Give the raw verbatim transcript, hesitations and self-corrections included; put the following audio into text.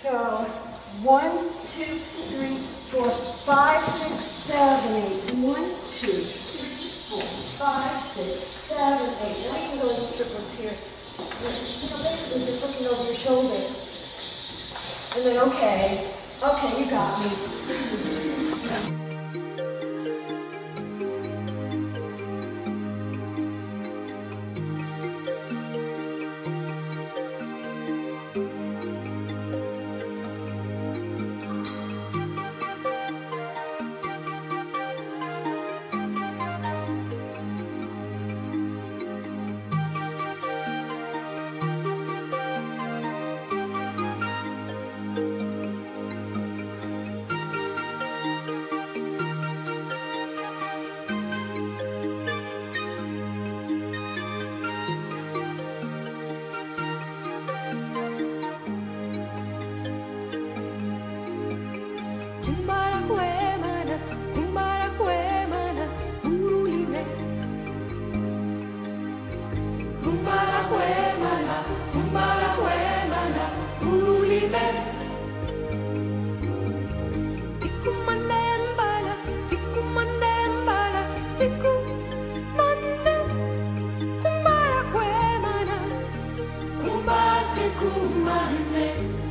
So one, two, three, four, five, six, seven, eight. One, two, three, four, five, six, seven, eight. Now you can go into triplets here. You know, basically just looking over your shoulder. And then, okay, okay, you got me. Kumane.